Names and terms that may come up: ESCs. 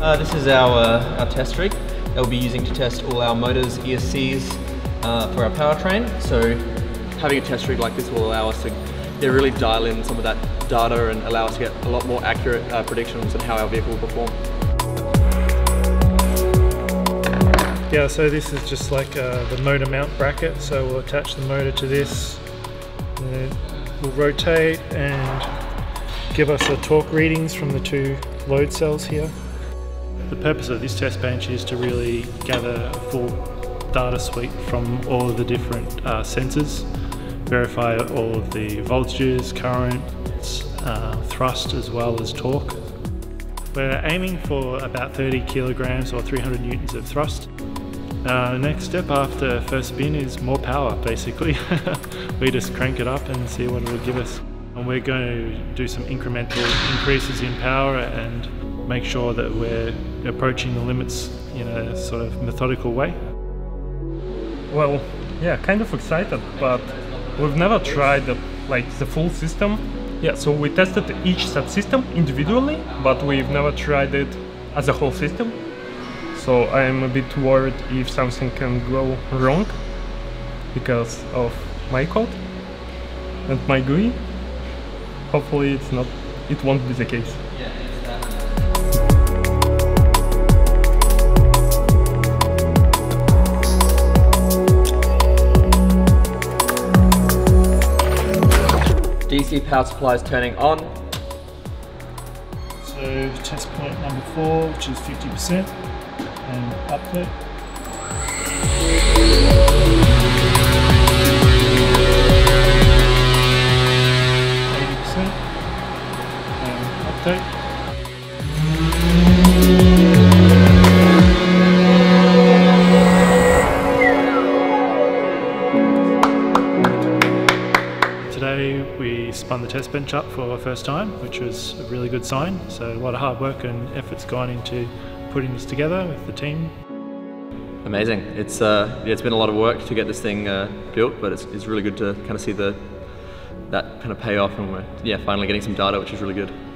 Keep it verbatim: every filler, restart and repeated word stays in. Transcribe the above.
Uh, this is our, uh, our test rig that we'll be using to test all our motors, E S Cs uh, for our powertrain. So having a test rig like this will allow us to yeah, really dial in some of that data and allow us to get a lot more accurate uh, predictions on how our vehicle will perform. Yeah, so this is just like uh, the motor mount bracket. So we'll attach the motor to this, and then we'll rotate and give us the torque readings from the two load cells here. The purpose of this test bench is to really gather a full data suite from all of the different uh, sensors, verify all of the voltages, currents, uh, thrust as well as torque. We're aiming for about thirty kilograms or three hundred newtons of thrust. Uh, the next step after first spin is more power, basically. We just crank it up and see what it will give us. And we're going to do some incremental increases in power and make sure that we're approaching the limits in a sort of methodical way. Well, yeah, kind of excited, but we've never tried the, like the full system. Yeah, so we tested each subsystem individually, but we've never tried it as a whole system. So I'm a bit worried if something can go wrong because of my code and my G U I. Hopefully it's not, it won't be the case. D C power supply is turning on. So test point number four, which is fifty percent, and uplit. eighty percent, and update. Today we spun the test bench up for the first time, which was a really good sign. So a lot of hard work and effort's gone into putting this together with the team. Amazing. It's uh, yeah, it's been a lot of work to get this thing uh, built, but it's, it's really good to kind of see the that kind of pay off, and we're yeah finally getting some data, which is really good.